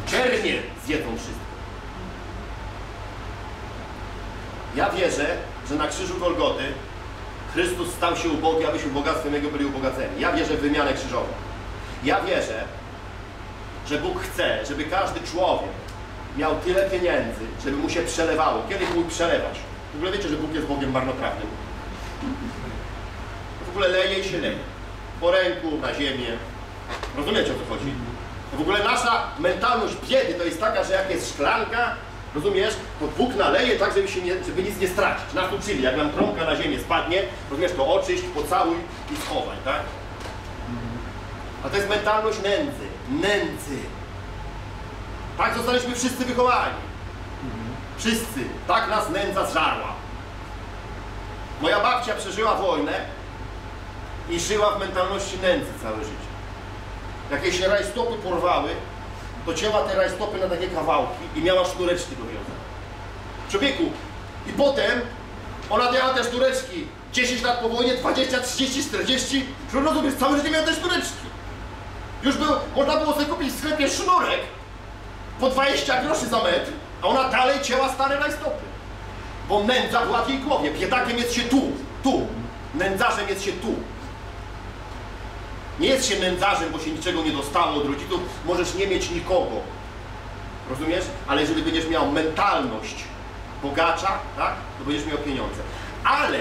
Czernie zjedzą wszystko. Ja wierzę, że na krzyżu Golgoty Chrystus stał się ubogi, abyśmy bogactwem Jego byli ubogaceni. Ja wierzę w wymianę krzyżową. Ja wierzę, że Bóg chce, żeby każdy człowiek miał tyle pieniędzy, żeby mu się przelewało. Kiedy mój przelewać? W ogóle wiecie, że Bóg jest Bogiem marnotrawnym. W ogóle leje i się leje. Po ręku, na ziemię. Rozumiecie, o co chodzi? W ogóle nasza mentalność biedy to jest taka, że jak jest szklanka, rozumiesz, to Bóg naleje tak, żeby, się nie, żeby nic nie stracić. Nas uczyli, jak nam kromka na ziemię spadnie, rozumiesz, to oczyść, pocałuj i schowaj, tak? A to jest mentalność nędzy, nędzy. Tak zostaliśmy wszyscy wychowani. Wszyscy. Tak nas nędza zżarła. Moja babcia przeżyła wojnę i żyła w mentalności nędzy całe życie. Jak jej się rajstopy porwały, to cięła te rajstopy na takie kawałki i miała sznureczki do wiązania. Człowieku, i potem ona miała te sznureczki dziesięć lat po wojnie, dwadzieścia, trzydzieści, czterdzieści, rozumiesz, całe życie miała te sznureczki. Już był, można było sobie kupić w sklepie sznurek po dwadzieścia groszy za metr, a ona dalej cięła stare rajstopy. Bo nędza była w jej głowie, biedakiem jest się tu, tu, nędzarzem jest się tu. Nie jest się nędzarzem, bo się niczego nie dostało od rodziców, możesz nie mieć nikogo. Rozumiesz? Ale jeżeli będziesz miał mentalność bogacza, tak, to będziesz miał pieniądze. Ale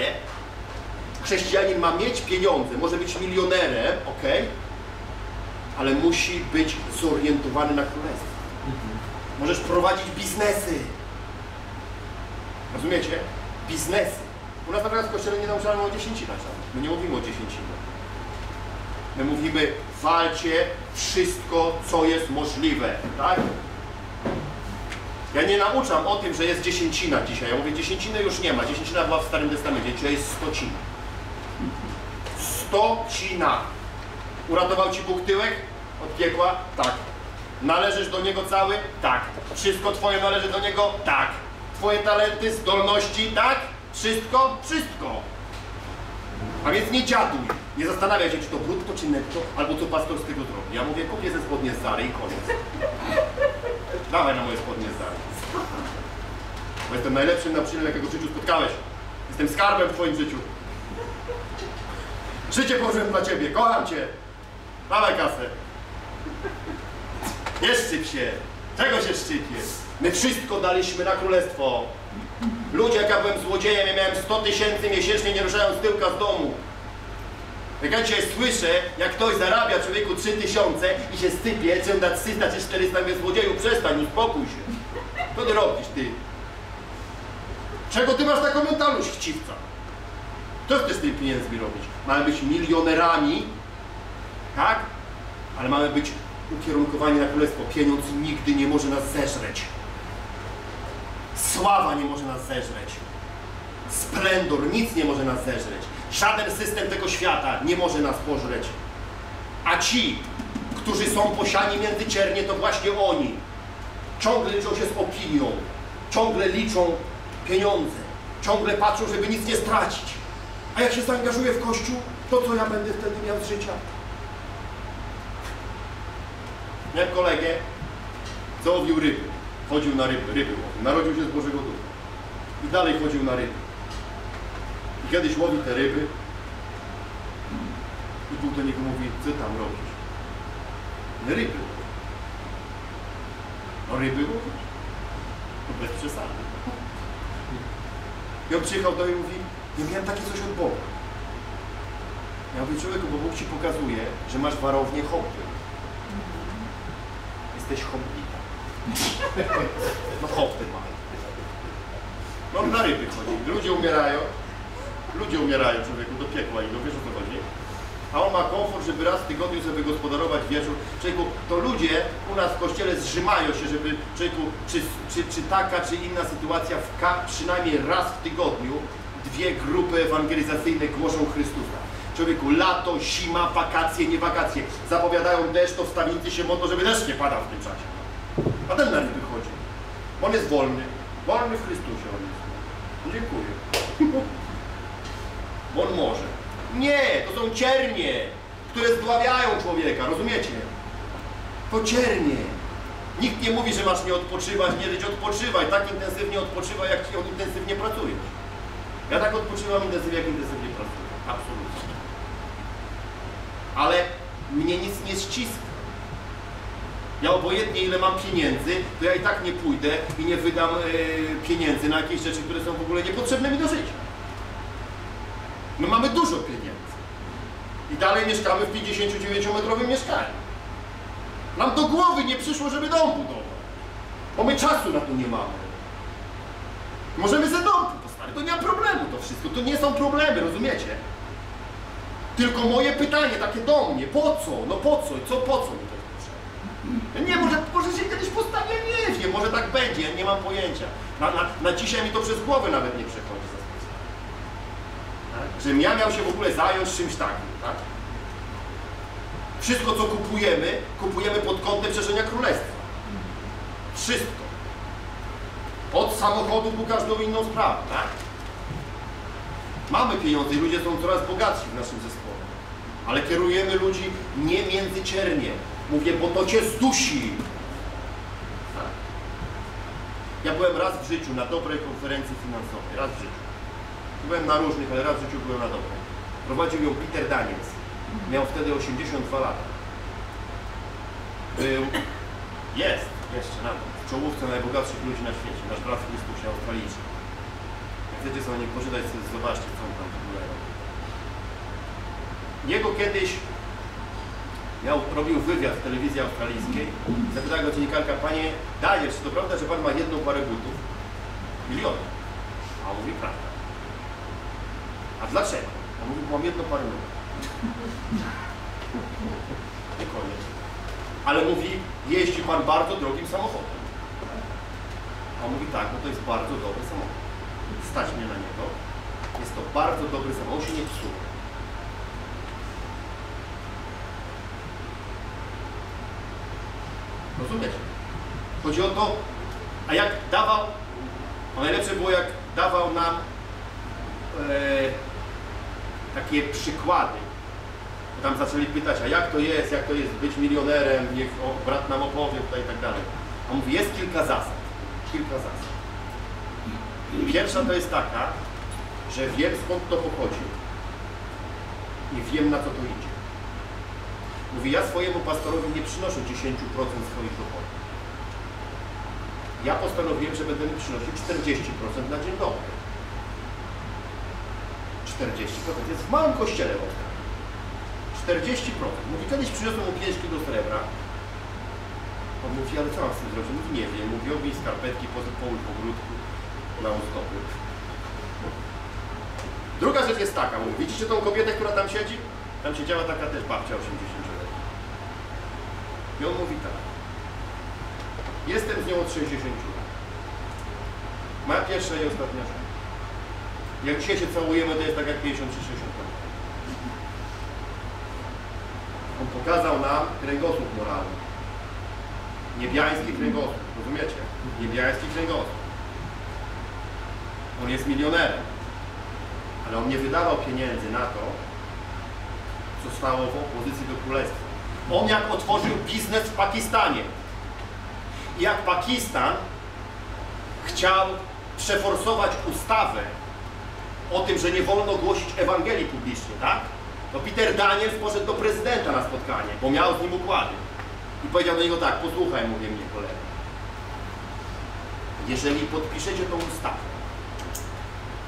chrześcijanin ma mieć pieniądze, może być milionerem, ok, ale musi być zorientowany na królestwo. Mhm. Możesz prowadzić biznesy. Rozumiecie? Biznesy. U nas natomiast w kościele nie nauczamy o dziesięcinach. My nie mówimy o dziesięcinach. My mówimy, walcie wszystko, co jest możliwe. Tak? Ja nie nauczam o tym, że jest dziesięcina dzisiaj. Ja mówię, dziesięciny już nie ma. Dziesięcina była w Starym Testamencie. Dzisiaj jest stocina. Stocina. Uratował ci Bóg tyłek? Od piekła? Tak. Należysz do Niego cały? Tak. Wszystko Twoje należy do Niego? Tak. Twoje talenty, zdolności? Tak. Wszystko? Wszystko. A więc nie dziaduj. Nie zastanawiaj się, czy to brutto, czy netto, albo co pastor z tego zrobi. Ja mówię, kupię ze spodnie z Zary i koniec. Dawaj na moje spodnie z Zary. Bo jestem najlepszym nauczycielem, jakiego w życiu spotkałeś. Jestem skarbem w Twoim życiu. Życie położyłem dla Ciebie, kocham Cię. Dawaj kasę. Nie szczyp się. Czego się szczypiesz? My wszystko daliśmy na królestwo. Ludzie, jak ja byłem złodziejem, ja miałem sto tysięcy miesięcznie, nie ruszając tyłka z domu. Jak ja dzisiaj słyszę, jak ktoś zarabia człowieku trzy tysiące i się sypie, czy on da trzysta czy czterysta, mówię, złodzieju, przestań, uspokój się. Co ty robisz, ty? Czego ty masz taką mentalność chciwca? Co chcesz z tymi pieniędzmi robić? Mamy być milionerami, tak? Ale mamy być ukierunkowani na królestwo. Pieniądz nigdy nie może nas zeżreć. Sława nie może nas zeżreć. Splendor, nic nie może nas zeżreć. Żaden system tego świata nie może nas pożreć. A ci, którzy są posiani między ciernie, to właśnie oni. Ciągle liczą się z opinią. Ciągle liczą pieniądze. Ciągle patrzą, żeby nic nie stracić. A jak się zaangażuję w Kościół, to co ja będę wtedy miał z życia? Miałem kolegę, co łowił ryby. Chodził na ryby, ryby łowił. Narodził się z Bożego Ducha. I dalej chodził na ryby. I kiedyś łowi te ryby. I Bóg do niego mówi, co tam robisz? Ryby. No ryby łowisz? To bez przesady. I on przyjechał do mnie i mówi, ja miałem takie coś od Boga. Ja mówię, człowieku, bo Bóg ci pokazuje, że masz warownię hobby. Jesteś hobbita. No hobby ma. No na ryby chodzi. Ludzie umierają. Ludzie umierają, człowieku, do piekła idą, wiesz o co chodzi? A on ma komfort, żeby raz w tygodniu sobie gospodarować wieczór. Człowieku, to ludzie u nas w kościele zżymają się, żeby, człowieku, czy, czy, czy taka, czy inna sytuacja, w ka przynajmniej raz w tygodniu dwie grupy ewangelizacyjne głoszą Chrystusa. Człowieku, lato, zima, wakacje, nie wakacje. Zapowiadają deszcz, to wstawicy się modlą, żeby deszcz nie padał w tym czasie. A ten na ryby chodzi. On jest wolny. Wolny w Chrystusie on jest. No, dziękuję. Bo on może. Nie, to są ciernie, które zdławiają człowieka, rozumiecie? To ciernie. Nikt nie mówi, że masz nie odpoczywać, nie żyć, odpoczywaj. Tak intensywnie odpoczywaj, jak on intensywnie pracuje. Ja tak odpoczywam intensywnie, jak intensywnie pracuję. Absolutnie. Ale mnie nic nie ściska. Ja obojętnie ile mam pieniędzy, to ja i tak nie pójdę i nie wydam yy, pieniędzy na jakieś rzeczy, które są w ogóle niepotrzebne mi do życia. My mamy dużo pieniędzy i dalej mieszkamy w pięćdziesięciodziewięciometrowym mieszkaniu. Nam do głowy nie przyszło, żeby dom budować, bo my czasu na to nie mamy. Możemy ze domku postawić, to nie ma problemu to wszystko, to nie są problemy, rozumiecie? Tylko moje pytanie takie do mnie, po co, no po co, co po co mi to jest potrzebne? Nie, może, może się kiedyś postawię, nie wiem, może tak będzie, ja nie mam pojęcia. Na, na, na dzisiaj mi to przez głowę nawet nie przechodzi. Tak? Żebym ja miał się w ogóle zająć czymś takim, tak? Wszystko, co kupujemy, kupujemy pod kątem szerzenia królestwa. Wszystko. Od samochodu po każdą inną sprawę, tak? Mamy pieniądze i ludzie są coraz bogatsi w naszym zespole. Ale kierujemy ludzi nie między ciernie. Mówię, bo to cię zdusi. Tak? Ja byłem raz w życiu na dobrej konferencji finansowej, raz w życiu. Byłem na różnych, ale raz w życiu byłem na dobrą. Prowadził ją Peter Daniels. Miał wtedy osiemdziesiąt dwa lata. Był, jest jeszcze nawet w czołówce najbogatszych ludzi na świecie. Nasz brat Chrystus się Australijczyk. Jak chcecie sobie nie poczytać, zobaczcie, co on tam w ogóle robi. Jego kiedyś miał, robił wywiad w telewizji australijskiej. Zapytała go dziennikarka: panie Daniels, czy to prawda, że pan ma jedną parę butów? Miliony. A on mówi: prawda. A dlaczego? On mówi: mam jedną parę butów. Nie koniec. Ale mówi: jeździ pan bardzo drogim samochodem. A on mówi: tak, bo to jest bardzo dobry samochód. Stać mnie na niego. Jest to bardzo dobry samochód, się nie psuje. Rozumiesz? Chodzi o to, a jak dawał, a najlepsze było, jak dawał nam e, takie przykłady. Tam zaczęli pytać: a jak to jest, jak to jest być milionerem, niech o, brat nam opowie tutaj i tak dalej. A mówi: jest kilka zasad, kilka zasad. Pierwsza to jest taka, że wiem, skąd to pochodzi i wiem, na co to idzie. Mówi: ja swojemu pastorowi nie przynoszę dziesięć procent swoich dochodów. Ja postanowiłem, że będę mu przynosił czterdzieści procent na dzień dobry. czterdzieści procent jest w małym kościele w Australii. czterdzieści procent. Mówi: kiedyś przyniosłem mu pięć kilo srebra. On mówi: ale co mam z tym zrobić? Mówi: nie wiem. Mówi: obij skarpetki, połóż w ogródku, na uzdobie. Druga rzecz jest taka. Mówi: widzicie tą kobietę, która tam siedzi? Tam siedziała taka też babcia osiemdziesięcioletnia. I on mówi tak: jestem z nią od sześćdziesięciu lat. Moja pierwsza i ostatnia żona. Jak dzisiaj się całujemy, to jest tak jak pięćdziesiąt czy sześćdziesiąt lat. On pokazał nam kręgosłup moralny. Niebiański kręgosłup, rozumiecie? Niebiański kręgosłup. On jest milionerem, ale on nie wydawał pieniędzy na to, co stało w opozycji do królestwa. On jak otworzył biznes w Pakistanie. I jak Pakistan chciał przeforsować ustawę o tym, że nie wolno głosić Ewangelii publicznie, tak? To Peter Daniels poszedł do prezydenta na spotkanie, bo miał z nim układy. I powiedział do niego tak: posłuchaj, mówię mnie kolega, jeżeli podpiszecie tą ustawę,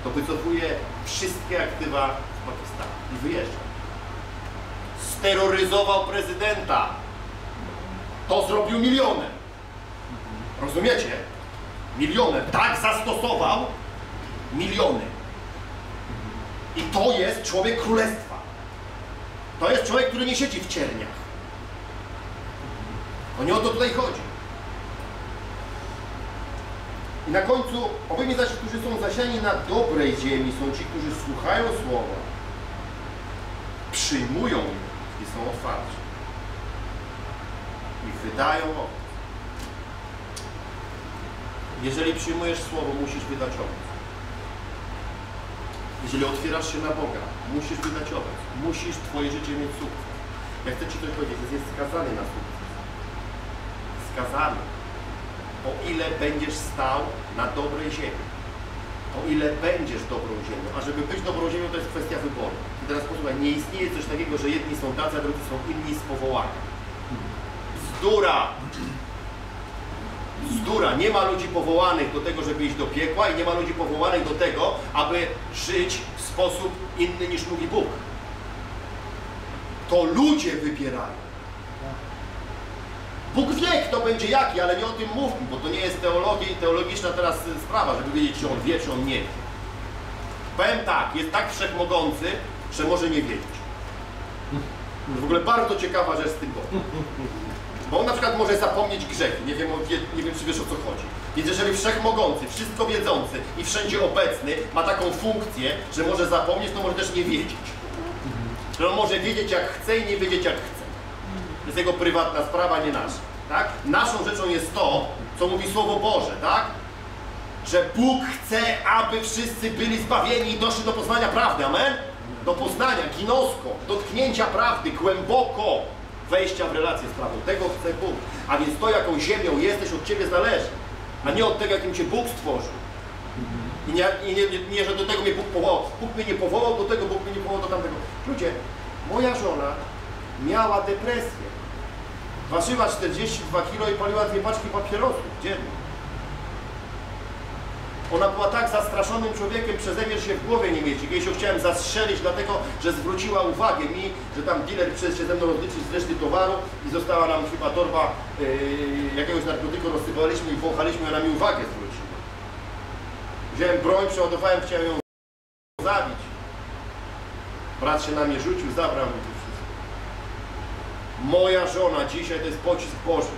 to wycofuję wszystkie aktywa z Pakistanu. I wyjeżdżam. Steroryzował prezydenta. To zrobił milioner. Rozumiecie? Milioner. Tak zastosował miliony. I to jest człowiek królestwa. To jest człowiek, który nie siedzi w cierniach. To nie o to tutaj chodzi. I na końcu: obojętnie zaś, którzy są zasiani na dobrej ziemi, są ci, którzy słuchają słowa, przyjmują je i są otwarci. I wydają owoc. Jeżeli przyjmujesz słowo, musisz wydać owoc. Jeżeli otwierasz się na Boga, musisz wydać owoc. Musisz Twoje życie mieć sukces. Ja chcę Ci coś powiedzieć, jest skazany na sukces. Skazany. O ile będziesz stał na dobrej ziemi. O ile będziesz dobrą ziemią. A żeby być dobrą ziemią, to jest kwestia wyboru. I teraz posłuchaj, nie istnieje coś takiego, że jedni są tacy, a drudzy są inni z powołania. Bzdura! Bzdura! Nie ma ludzi powołanych do tego, żeby iść do piekła, i nie ma ludzi powołanych do tego, aby żyć w sposób inny, niż mówi Bóg. To ludzie wybierają. Bóg wie, kto będzie jaki, ale nie o tym mówmy, bo to nie jest teologia i teologiczna teraz sprawa, żeby wiedzieć, czy on wie, czy on nie wie. Powiem tak, jest tak wszechmogący, że może nie wiedzieć. W ogóle bardzo ciekawa rzecz z tym Bogiem. Bo on na przykład może zapomnieć grzechy, nie wiem, nie wiem, czy wiesz, o co chodzi. Więc jeżeli wszechmogący, wszystko wiedzący i wszędzie obecny ma taką funkcję, że może zapomnieć, to może też nie wiedzieć. Że on może wiedzieć, jak chce, i nie wiedzieć, jak chce. To jest jego prywatna sprawa, nie nasza. Tak? Naszą rzeczą jest to, co mówi Słowo Boże, tak? Że Bóg chce, aby wszyscy byli zbawieni i doszli do poznania prawdy, amen? Do poznania, ginosko, dotknięcia prawdy, głęboko wejścia w relację z prawdą. Tego chce Bóg. A więc to, jaką ziemią jesteś, od Ciebie zależy, a nie od tego, jakim Cię Bóg stworzył. I nie, i nie, nie, nie że do tego mnie Bóg powołał. Bóg mnie nie powołał do tego, Bóg mnie nie powołał do tamtego. Ludzie, Moja żona miała depresję. Ważyła czterdzieści dwa kilo i paliła dwie paczki papierosów dziennie. Ona była tak zastraszonym człowiekiem, przeze mnie się w głowie nie mieści. Jej się chciałem zastrzelić, dlatego że zwróciła uwagę mi, że tam dealer przez się ze mną rozliczył z reszty towaru i została nam chyba torba yy, jakiegoś narkotyku, rozsypaliśmy i wąchaliśmy, ona mi uwagę zwróciła. Wziąłem broń, przeładowałem, chciałem ją zabić. Brat się na mnie rzucił, zabrał mi to wszystko. Moja żona dzisiaj to jest pocisk Boży.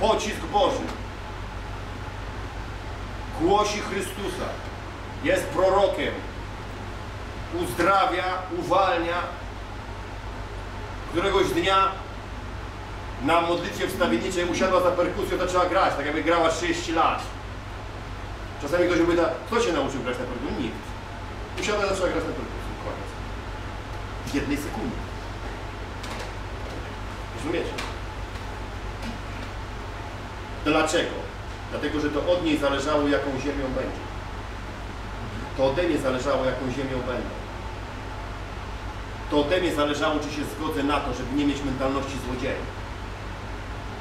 Pocisk Boży. Głosi Chrystusa, jest prorokiem, uzdrawia, uwalnia. Któregoś dnia na modlitwie wstawienniczej usiadła za perkusją, to trzeba grać, tak jakby grała trzydzieści lat. Czasami ktoś mówi, kto się nauczył grać na perkusji? Nikt. Usiadła, zaczęła grać na perkusji, koniec. W jednej sekundzie. Rozumiecie? Dlaczego? Dlatego, że to od niej zależało, jaką ziemią będzie. To ode mnie zależało, jaką ziemią będę. To ode mnie zależało, czy się zgodzę na to, żeby nie mieć mentalności złodzieja.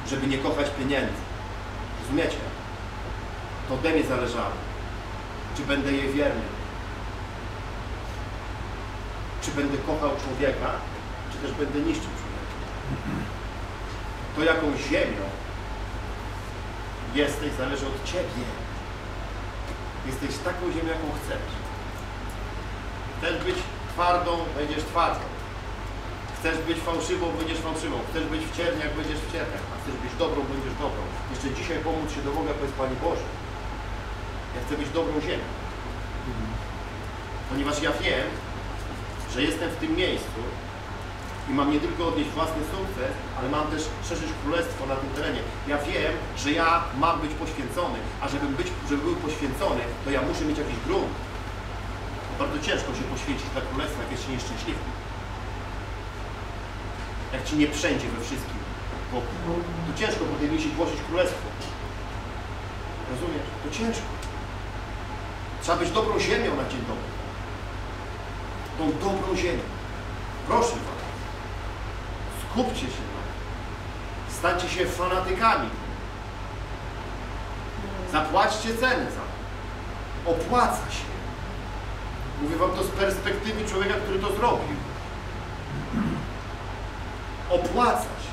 Żeby nie kochać pieniędzy. Rozumiecie? To ode mnie zależało. Czy będę jej wierny? Czy będę kochał człowieka? Czy też będę niszczył człowieka? To jaką ziemią jesteś, zależy od Ciebie. Jesteś taką ziemią, jaką chcesz. Chcesz być twardą, będziesz twardą. Chcesz być fałszywą, będziesz fałszywą. Chcesz być w cierniach, będziesz w cierniach. A chcesz być dobrą, będziesz dobrą. Jeszcze dzisiaj pomóc się do Boga, powiedz Panie Boże. Ja chcę być dobrą ziemią. Ponieważ ja wiem, że jestem w tym miejscu i mam nie tylko odnieść własny sukces, ale mam też szerzyć królestwo na tym terenie. Ja wiem, że ja mam być poświęcony, a żebym być, żeby był poświęcony, to ja muszę mieć jakiś grunt. Bardzo ciężko się poświęcić dla królestwa, jak jesteś nieszczęśliwy. Jak Ci nie wszędzie we wszystkim wokół, to ciężko potem się głosić królestwo. Rozumiesz? To ciężko. Trzeba być dobrą ziemią na dzień dobry. Tą dobrą ziemią. Proszę Was. Kupcie się, stańcie się fanatykami, zapłaćcie cenę za to, opłaca się. Mówię Wam to z perspektywy człowieka, który to zrobił. Opłaca się.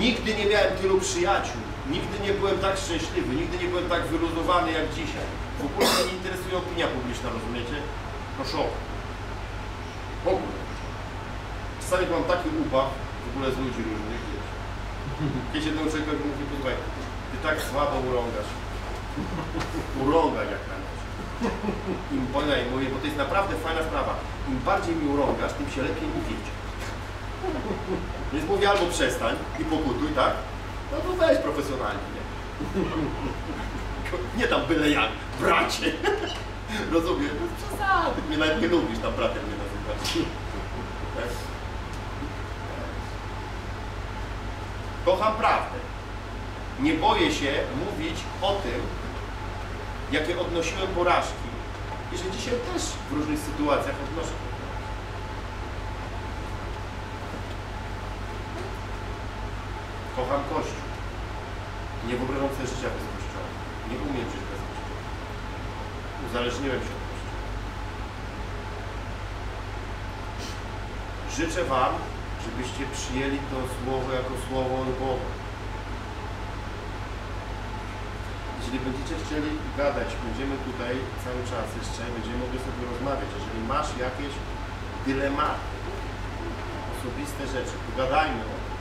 Nigdy nie miałem tylu przyjaciół, nigdy nie byłem tak szczęśliwy, nigdy nie byłem tak wyluzowany jak dzisiaj. W ogóle mnie nie interesuje opinia publiczna, rozumiecie? No szok. W ogóle. Czasami mam taki ubaw w ogóle z ludzi różnych, wiecie. Wiecie, jednego człowieka mówi, słuchaj, ty tak słabo urągasz. Urągaj jak na nas. Im bardziej, mówię, bo to jest naprawdę fajna sprawa. Im bardziej mi urągasz, tym się lepiej mówicie. Więc mówię, albo przestań i pokutuj, tak? No to weź profesjonalnie, nie? Nie tam byle jak, bracie. Rozumiem? Przesady, mnie nawet nie lubisz, tam bratem mnie nazywasz. Kocham prawdę. Nie boję się mówić o tym, jakie odnosiłem porażki i że dzisiaj też w różnych sytuacjach odnoszę. Kocham Kościół. Nie wyobrażam sobie życia bez Kościoła. Nie umiem żyć bez Kościoła. Uzależniłem się od Kościoła. Życzę Wam, żebyście przyjęli to słowo jako słowo od Boga. Jeżeli będziecie chcieli gadać, będziemy tutaj cały czas jeszcze, będziemy mogli sobie rozmawiać. Jeżeli masz jakieś dylematy, osobiste rzeczy, pogadajmy o tym.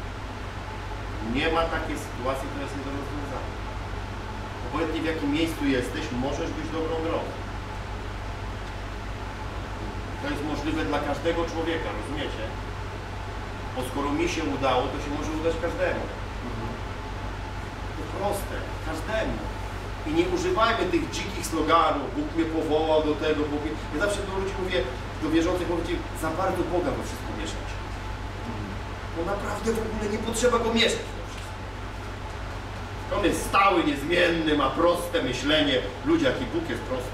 Nie ma takiej sytuacji, która jest nie do rozwiązania. Obojętnie w jakim miejscu jesteś, możesz być dobrą drogą. To jest możliwe dla każdego człowieka, rozumiecie? Bo skoro mi się udało, to się może udać każdemu. To proste, każdemu. I nie używajmy tych dzikich sloganów, Bóg mnie powołał do tego, Bóg mnie... Ja zawsze do ludzi mówię, do wierzących mówię, za bardzo Boga we wszystko mieszać. No naprawdę w ogóle nie potrzeba Go mieszać we wszystko. On jest stały, niezmienny, ma proste myślenie. Ludzie, jaki Bóg jest prosty.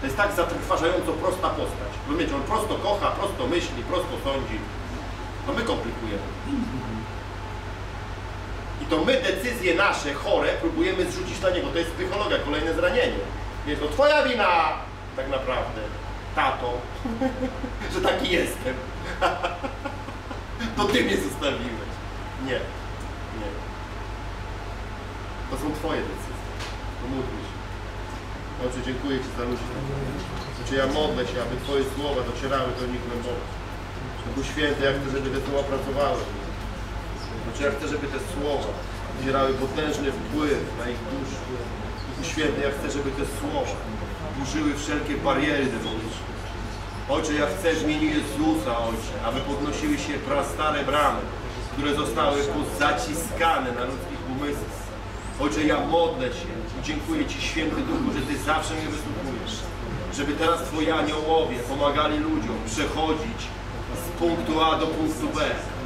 To jest tak zatrważająco prosta postać. Rozumiecie, on prosto kocha, prosto myśli, prosto sądzi. To my komplikujemy. I to my decyzje nasze, chore, próbujemy zrzucić na niego. To jest psychologia, kolejne zranienie. Jest to twoja wina, tak naprawdę, tato, że taki jestem. To ty mnie zostawiłeś. Nie, nie. To są twoje decyzje. Pomódlmy się. Ojcze, dziękuję Ci za ludzi. Znaczy, ja modlę się, aby Twoje słowa docierały do nich głęboko. Duchu Święty, ja chcę, żeby te słowa pracowały. Znaczy, ja chcę, żeby te słowa wywierały potężny wpływ na ich duszę. Duchu Święty, ja chcę, żeby te słowa burzyły wszelkie bariery demoniczne. Ojcze, ja chcę w imieniu Jezusa, Ojcze, aby podnosiły się prastare bramy, które zostały pozaciskane na ludzkich umysłach. Ojcze, ja modlę się i dziękuję Ci, Święty Duchu, że Ty zawsze mnie wysłuchujesz. Żeby teraz Twoi aniołowie pomagali ludziom przechodzić z punktu A do punktu B.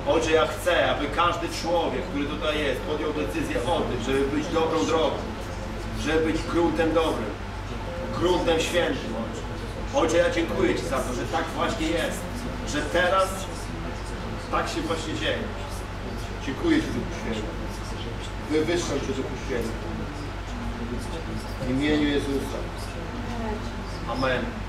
Ojcze, ja chcę, aby każdy człowiek, który tutaj jest, podjął decyzję o tym, żeby być dobrą drogą, żeby być gruntem dobrym, gruntem świętym, Ojcze. Ojcze, ja dziękuję Ci za to, że tak właśnie jest, że teraz tak się właśnie dzieje. Dziękuję Ci, Duchu Święty. Wywyższam Cię, Duchu Święty. W imieniu Jezusa. Amen.